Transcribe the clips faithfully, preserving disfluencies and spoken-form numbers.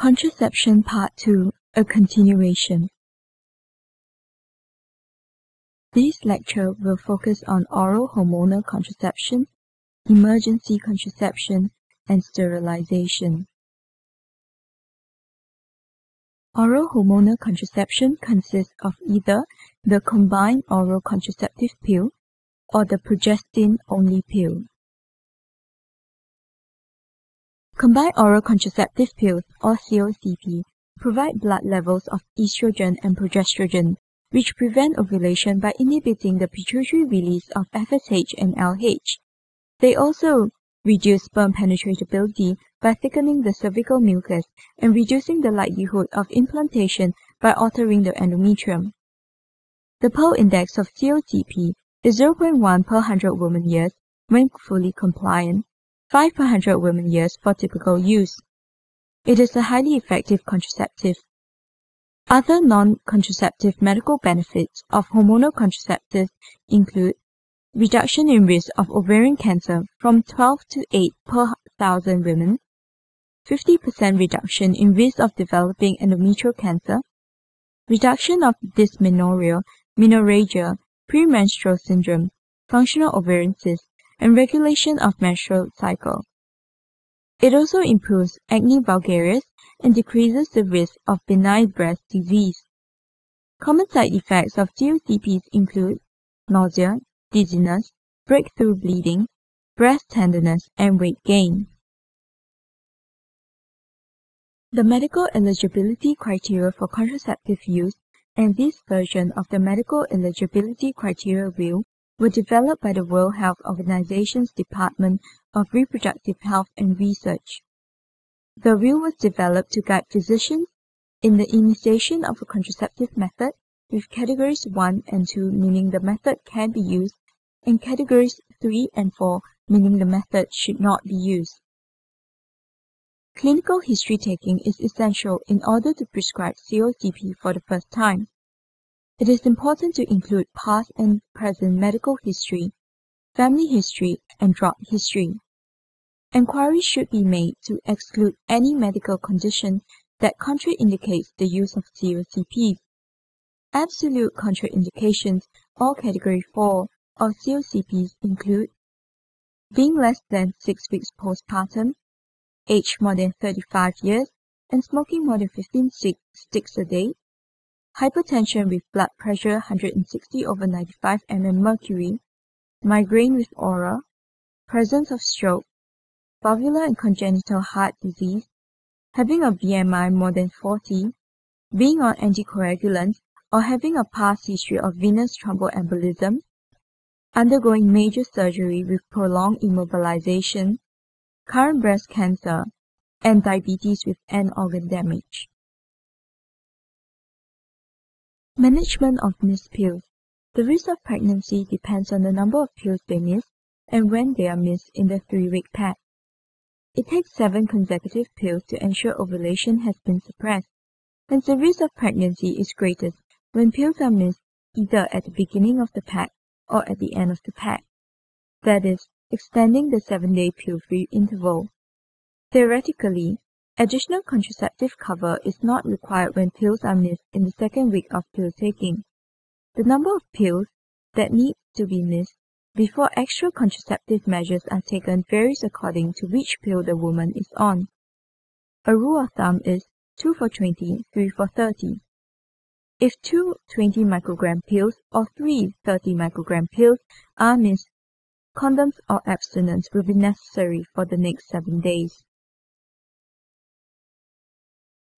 Contraception Part two, a continuation. This lecture will focus on oral hormonal contraception, emergency contraception, and sterilization. Oral hormonal contraception consists of either the combined oral contraceptive pill or the progestin-only pill. Combined oral contraceptive pills, or C O C P, provide blood levels of estrogen and progesterone, which prevent ovulation by inhibiting the pituitary release of F S H and L H. They also reduce sperm penetratability by thickening the cervical mucus and reducing the likelihood of implantation by altering the endometrium. The Pearl index of C O C P is zero point one per one hundred woman years when fully compliant, five per one hundred women years for typical use. It is a highly effective contraceptive. Other non-contraceptive medical benefits of hormonal contraceptives include reduction in risk of ovarian cancer from twelve to eight per one thousand women, fifty percent reduction in risk of developing endometrial cancer, reduction of dysmenorrhea, menorrhagia, premenstrual syndrome, functional ovarian cysts, and regulation of menstrual cycle. It also improves acne vulgaris and decreases the risk of benign breast disease. Common side effects of C O C Ps include nausea, dizziness, breakthrough bleeding, breast tenderness, and weight gain. The medical eligibility criteria for contraceptive use and this version of the medical eligibility criteria will were developed by the World Health Organization's Department of Reproductive Health and Research. The will was developed to guide physicians in the initiation of a contraceptive method, with categories one and two meaning the method can be used, and categories three and four meaning the method should not be used. Clinical history taking is essential in order to prescribe C O C P for the first time. It is important to include past and present medical history, family history, and drug history. Enquiries should be made to exclude any medical condition that contraindicates the use of C O C P. Absolute contraindications, or Category four, of C O C Ps include being less than six weeks postpartum, age more than thirty-five years, and smoking more than fifteen sticks a day, hypertension with blood pressure one hundred sixty over ninety-five mmHg, migraine with aura, presence of stroke, valvular and congenital heart disease, having a B M I more than forty, being on anticoagulants, or having a past history of venous thromboembolism, undergoing major surgery with prolonged immobilization, current breast cancer, and diabetes with end-organ damage. Management of missed pills. The risk of pregnancy depends on the number of pills they miss and when they are missed in the three-week pad. It takes seven consecutive pills to ensure ovulation has been suppressed, hence the risk of pregnancy is greatest when pills are missed either at the beginning of the pad or at the end of the pad, that is, extending the seven-day pill-free interval. Theoretically, additional contraceptive cover is not required when pills are missed in the second week of pill taking. The number of pills that need to be missed before extra contraceptive measures are taken varies according to which pill the woman is on. A rule of thumb is two for twenty, three for thirty. If two twenty microgram pills or three thirty microgram pills are missed, condoms or abstinence will be necessary for the next seven days.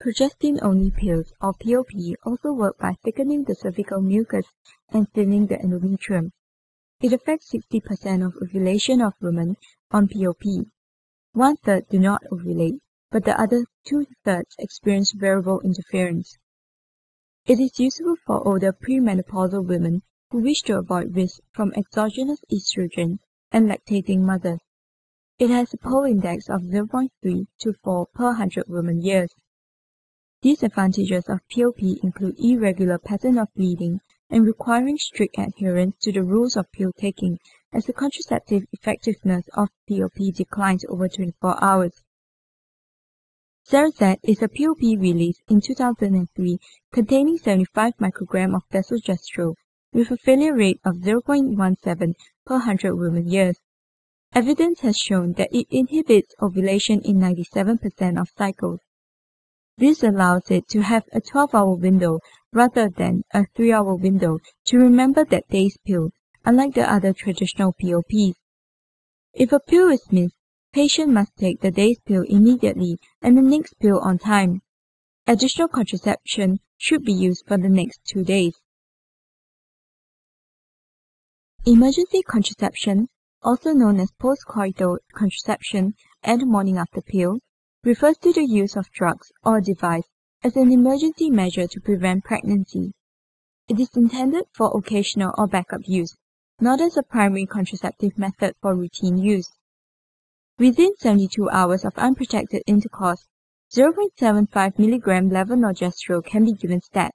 Progestin-only pills, or P O P, also work by thickening the cervical mucus and thinning the endometrium. It affects sixty percent of ovulation of women on P O P. One-third do not ovulate, but the other two-thirds experience variable interference. It is useful for older premenopausal women who wish to avoid risk from exogenous estrogen and lactating mothers. It has a Pearl index of zero point three to four per one hundred women years. Disadvantages of P O P include irregular pattern of bleeding and requiring strict adherence to the rules of pill taking, as the contraceptive effectiveness of P O P declines over twenty-four hours. Cerazet is a P O P released in two thousand three containing seventy-five micrograms of desogestrel with a failure rate of zero point one seven per one hundred women years. Evidence has shown that it inhibits ovulation in ninety-seven percent of cycles. This allows it to have a twelve hour window rather than a three hour window to remember that day's pill, unlike the other traditional P O Ps. If a pill is missed, patient must take the day's pill immediately and the next pill on time. Additional contraception should be used for the next two days. Emergency contraception, also known as postcoital contraception and morning after pill, refers to the use of drugs or device as an emergency measure to prevent pregnancy. It is intended for occasional or backup use, not as a primary contraceptive method for routine use. Within seventy-two hours of unprotected intercourse, zero point seven five milligrams levonorgestrel can be given stat,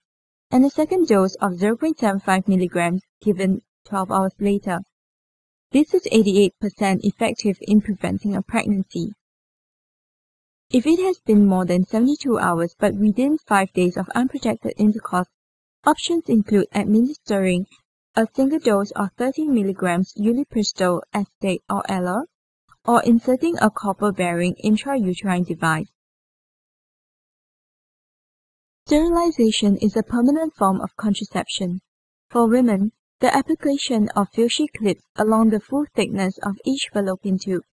and a second dose of zero point seven five milligrams given twelve hours later. This is eighty-eight percent effective in preventing a pregnancy. If it has been more than seventy-two hours but within five days of unprotected intercourse, options include administering a single dose of thirteen milligrams ulipristal acetate or Ella, or inserting a copper-bearing intrauterine device. Sterilization is a permanent form of contraception. For women, the application of filshi clips along the full thickness of each fallopian tube,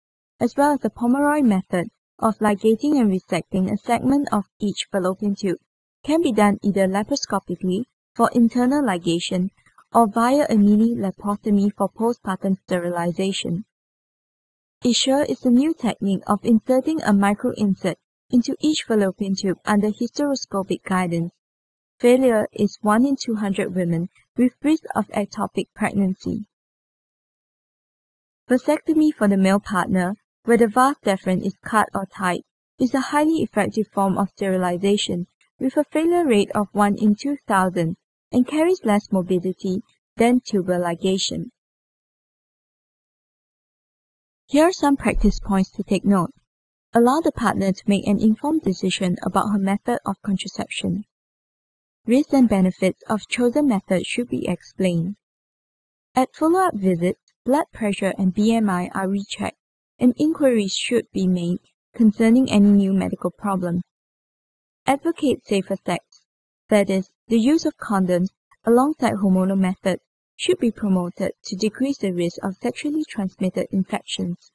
as well as the Pomeroy method of ligating and resecting a segment of each fallopian tube, can be done either laparoscopically for internal ligation or via a mini-lapotomy for postpartum sterilization. Essure is a new technique of inserting a micro-insert into each fallopian tube under hysteroscopic guidance. Failure is one in two hundred women with risk of ectopic pregnancy. Vasectomy for the male partner, where the vas deferens is cut or tied, is a highly effective form of sterilization with a failure rate of one in two thousand and carries less morbidity than tubal ligation. Here are some practice points to take note. Allow the partner to make an informed decision about her method of contraception. Risks and benefits of chosen method should be explained. At follow-up visits, blood pressure and B M I are rechecked, and inquiries should be made concerning any new medical problems. Advocate safer sex, that is, the use of condoms alongside hormonal methods, should be promoted to decrease the risk of sexually transmitted infections.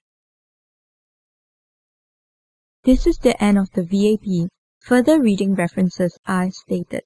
This is the end of the V A P. Further reading references are stated.